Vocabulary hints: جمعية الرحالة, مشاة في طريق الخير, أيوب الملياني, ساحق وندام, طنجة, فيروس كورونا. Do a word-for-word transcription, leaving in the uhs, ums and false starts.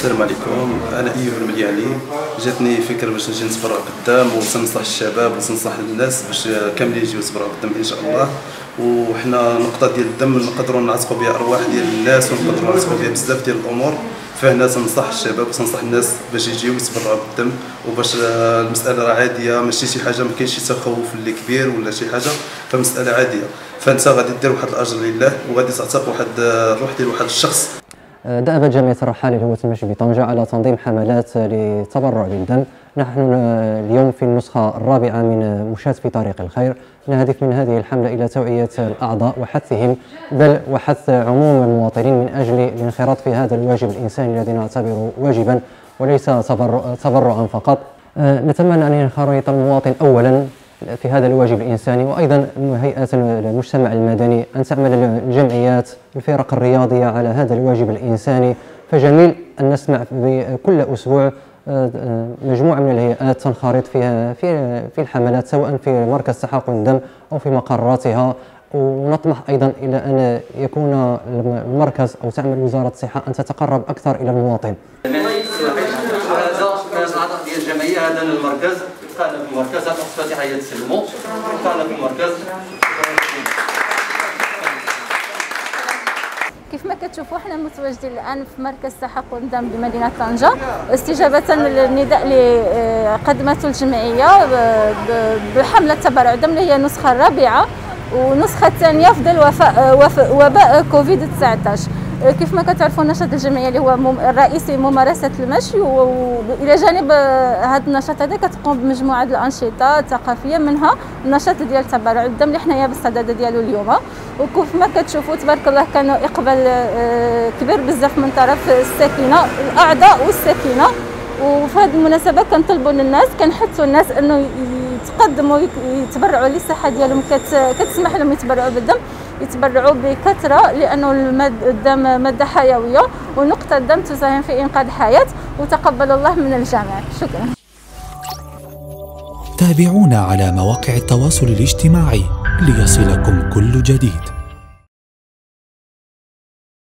السلام عليكم. انا أيوب الملياني، جاتني فكره باش نجي نصبروا قدام وننصح الشباب وننصح الناس باش كاملين يجيو يصبروا قدام ان شاء الله. وحنا نقطه ديال الدم نقدروا نعتقوا بها ارواح ديال الناس ونقدروا نعتقوا بها بزاف ديال الامور، فهنا تنصح الشباب وتنصح الناس باش يجيو يصبروا قدام، وباش المساله راه عاديه، ماشي شي حاجه ما كاينش شي تخوف اللي كبير ولا شي حاجه، فمساله عاديه. فانت غادي دير واحد الاجر لله وغادي تعتق واحد الروح ديال واحد الشخص. دأبت جمعية الرحالة لجوة مشاة في طنجة على تنظيم حملات للتبرع بالدم. نحن اليوم في النسخة الرابعة من مشاة في طريق الخير، نهدف من هذه الحملة إلى توعية الأعضاء وحثهم، بل وحث عموم المواطنين من أجل الانخراط في هذا الواجب الإنساني الذي نعتبره واجبا وليس تبرعا فقط. نتمنى أن ينخرط المواطن أولا في هذا الواجب الإنساني، وأيضا هيئة المجتمع المدني، أن تعمل الجمعيات الفرق الرياضية على هذا الواجب الإنساني. فجميل أن نسمع بكل أسبوع مجموعة من الهيئات تنخرط فيها في في الحملات، سواء في مركز ساحق وندام أو في مقراتها. ونطمح أيضا إلى أن يكون المركز أو تعمل وزارة الصحة أن تتقرب أكثر إلى المواطن. الجمعية هذا المركز كان في المركز أقصى حياة سلمو كان في المركز. كيف ما كتشوفوا حنا متواجدين الآن في مركز ساحق وندام بمدينة طنجة، استجابة للنداء اللي قدمته الجمعية بحملة تبرع الدم اللي هي النسخة الرابعة والنسخة الثانية في ظل وباء كوفيد تسعطاش. كيف ما كتعرفوا نشاط الجمعيه اللي هو الرئيسي ممارسه المشي، والى جانب هذا النشاط هذا كتقوم بمجموعه الانشطه الثقافيه، منها النشاط ديال تبرع الدم اللي حنايا بالصدد ديالو اليوم. وكيف ما كتشوفوا تبارك الله كانوا اقبال كبير بزاف من طرف الساكنه الاعضاء والساكنه. وفي هذه المناسبه كنطلبوا للناس كنحثوا الناس انه يتقدموا يتبرعوا للصحه ديالهم، كتسمح لهم يتبرعوا بالدم، يتبرعوا بكثره لانه الدم ماده حيويه، ونقطه الدم تساهم في انقاذ حياه. وتقبل الله من الجميع. شكرا. تابعونا على مواقع التواصل الاجتماعي ليصلكم كل جديد.